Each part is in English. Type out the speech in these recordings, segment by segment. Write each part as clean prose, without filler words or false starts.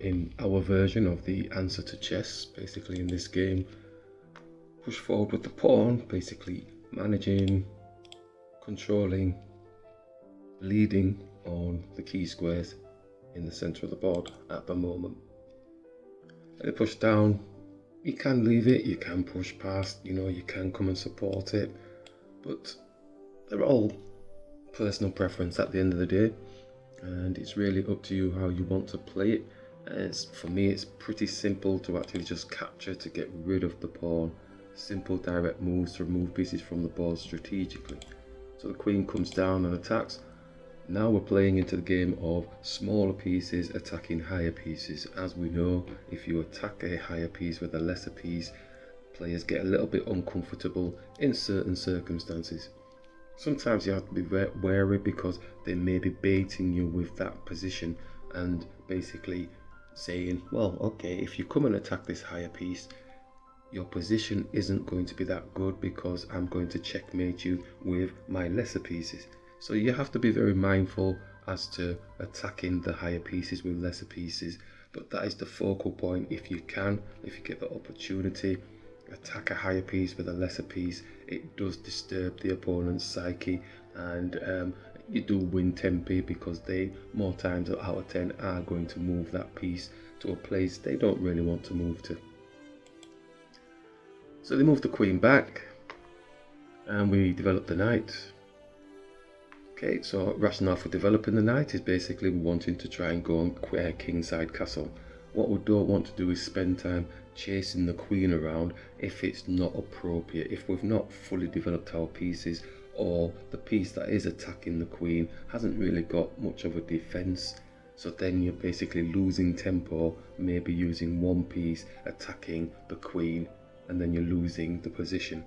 in our version of the answer to chess, basically in this game, push forward with the pawn, basically managing, controlling, leading on the key squares in the centre of the board at the moment. And it pushed down, you can leave it, you can push past, you know, you can come and support it, but they're all personal preference at the end of the day, and it's really up to you how you want to play it. And for me, it's pretty simple to actually just capture to get rid of the pawn, simple direct moves to remove pieces from the board strategically. So the queen comes down and attacks. Now we're playing into the game of smaller pieces attacking higher pieces. As we know, if you attack a higher piece with a lesser piece, players get a little bit uncomfortable in certain circumstances. Sometimes you have to be wary because they may be baiting you with that position and basically saying, well, okay, if you come and attack this higher piece, your position isn't going to be that good because I'm going to checkmate you with my lesser pieces. So you have to be very mindful as to attacking the higher pieces with lesser pieces, but that is the focal point. If you can, if you get the opportunity, attack a higher piece with a lesser piece. It does disturb the opponent's psyche, and you do win 10p because they, more times out of 10, are going to move that piece to a place they don't really want to move to. So they moved the queen back, and we developed the knight. Okay, so rationale for developing the knight is basically wanting to try and go on kingside castle. What we don't want to do is spend time chasing the queen around if it's not appropriate, if we've not fully developed our pieces, or the piece that is attacking the queen hasn't really got much of a defense. So then you're basically losing tempo, maybe using one piece, attacking the queen, and then you're losing the position.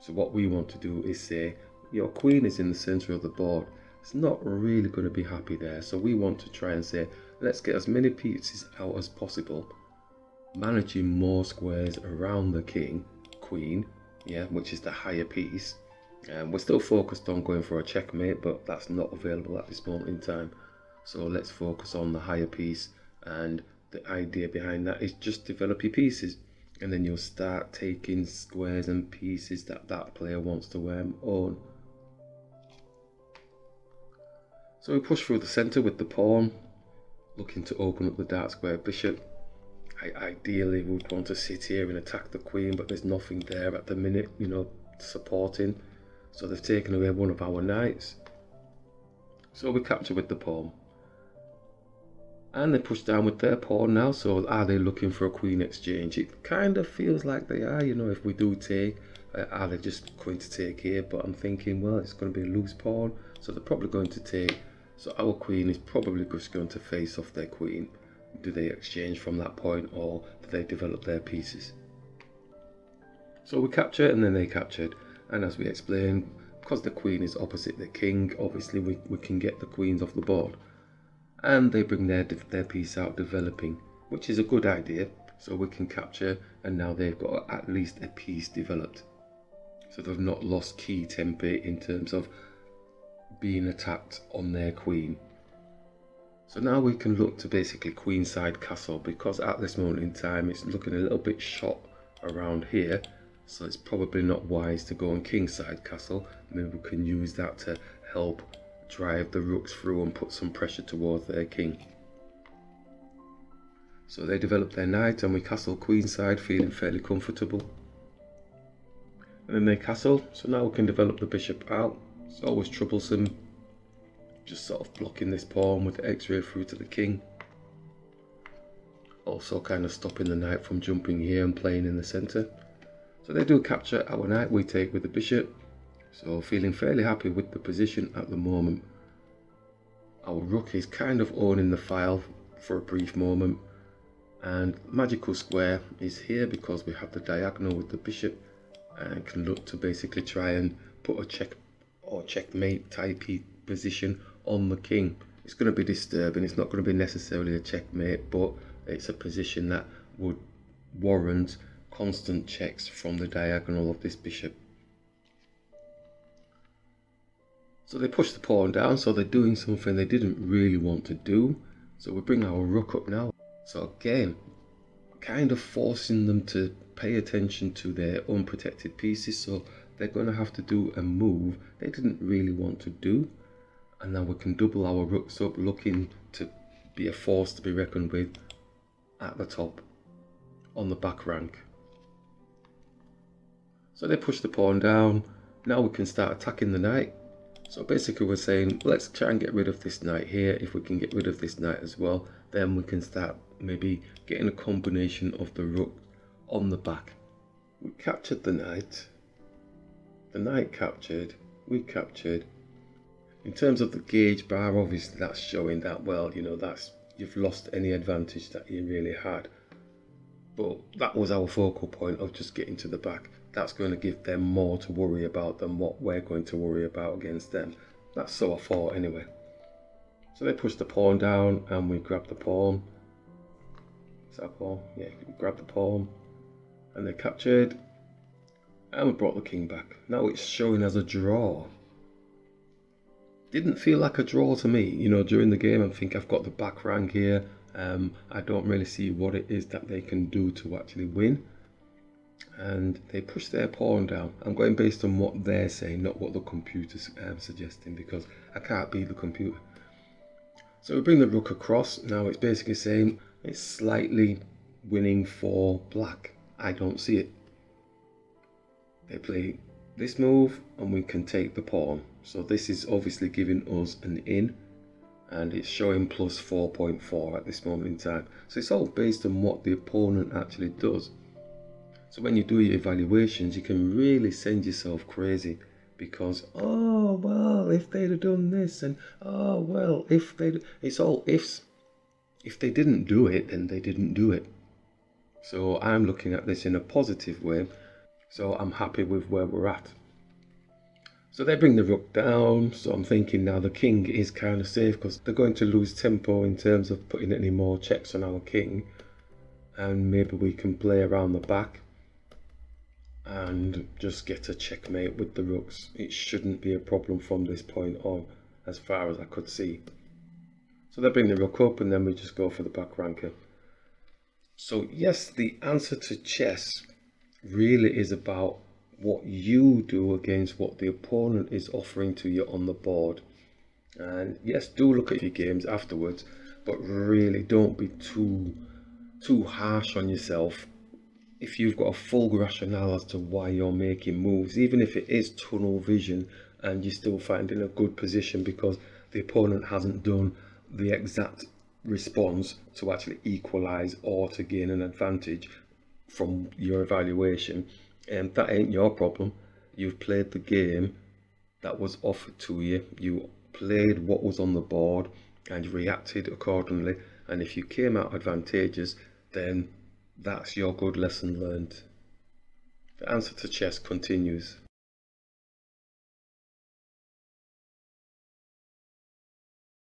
So what we want to do is say, your queen is in the center of the board. It's not really going to be happy there. So we want to try and say, let's get as many pieces out as possible, managing more squares around the queen, yeah, which is the higher piece. And we're still focused on going for a checkmate, but that's not available at this moment in time. So let's focus on the higher piece, and the idea behind that is just develop your pieces. And then you'll start taking squares and pieces that player wants to own. So we push through the centre with the pawn, looking to open up the dark square bishop. Ideally we would want to sit here and attack the queen, but there's nothing there at the minute, you know, supporting. So they've taken away one of our knights. So we capture with the pawn. And they push down with their pawn now, so are they looking for a queen exchange? It kind of feels like they are, you know, if we do take, are they just going to take here? But I'm thinking, well, it's going to be a loose pawn, so they're probably going to take. So our queen is probably just going to face off their queen. Do they exchange from that point, or do they develop their pieces? So we capture, and then they captured. And as we explained, because the queen is opposite the king, obviously we can get the queens off the board. And they bring their piece out developing, which is a good idea. So we can capture, and now they've got at least a piece developed. So they've not lost key tempo in terms of being attacked on their queen. So now we can look to basically queenside castle, because at this moment in time it's looking a little bit shot around here, so it's probably not wise to go on kingside castle. Maybe we can use that to help drive the rooks through and put some pressure towards their king. So they develop their knight, and we castle queenside, feeling fairly comfortable. And then they castle, so now we can develop the bishop out. It's always troublesome, just sort of blocking this pawn with the x-ray through to the king. Also kind of stopping the knight from jumping here and playing in the centre. So they do capture our knight, we take with the bishop. So feeling fairly happy with the position at the moment. Our rook is kind of owning the file for a brief moment. And magical square is here because we have the diagonal with the bishop, and can look to basically try and put a check or checkmate type position on the king. It's going to be disturbing, it's not going to be necessarily a checkmate, but it's a position that would warrant constant checks from the diagonal of this bishop. So they push the pawn down, so they're doing something they didn't really want to do. So we bring our rook up now, So again, kind of forcing them to pay attention to their unprotected pieces, so they're going to have to do a move they didn't really want to do. And now we can double our rooks up, looking to be a force to be reckoned with at the top, on the back rank. So they push the pawn down. Now we can start attacking the knight. So basically we're saying, let's try and get rid of this knight here. If we can get rid of this knight as well, then we can start maybe getting a combination of the rook on the back. We captured the knight captured, we captured. In terms of the gauge bar, obviously that's showing that, well, you know, that's, you've lost any advantage that you really had. But that was our focal point of just getting to the back. That's going to give them more to worry about than what we're going to worry about against them. That's so I thought anyway. So they push the pawn down and we grab the pawn. Is that a pawn? Yeah, we grab the pawn. And they captured. And we brought the king back. Now it's showing as a draw. Didn't feel like a draw to me, you know, during the game. I think I've got the back rank here. I don't really see what it is that they can do to actually win. And they push their pawn down. I'm going based on what they're saying, not what the computer's suggesting, because I can't be the computer. So we bring the rook across. Now it's basically saying it's slightly winning for black. I don't see it. They play this move and we can take the pawn. So this is obviously giving us an in, and it's showing plus 4.4 at this moment in time. So it's all based on what the opponent actually does. So when you do your evaluations, you can really send yourself crazy, because, oh, well, if they'd have done this, and, oh, well, if they'd, it's all ifs. If they didn't do it, then they didn't do it. So I'm looking at this in a positive way. So I'm happy with where we're at. So they bring the rook down, so I'm thinking now the king is kind of safe, because they're going to lose tempo in terms of putting any more checks on our king, and maybe we can play around the back and just get a checkmate with the rooks. It shouldn't be a problem from this point on, as far as I could see. So they bring the rook up and then we just go for the back ranker. So yes, the answer to chess really is about what you do against what the opponent is offering to you on the board. And yes, do look at your games afterwards, but really don't be too harsh on yourself. If you've got a full rationale as to why you're making moves, even if it is tunnel vision and you're still finding a good position because the opponent hasn't done the exact response to actually equalize or to gain an advantage from your evaluation, and that ain't your problem. You've played the game that was offered to you. You played what was on the board and you reacted accordingly, and if you came out advantageous, then that's your good lesson learned. The answer to chess continues.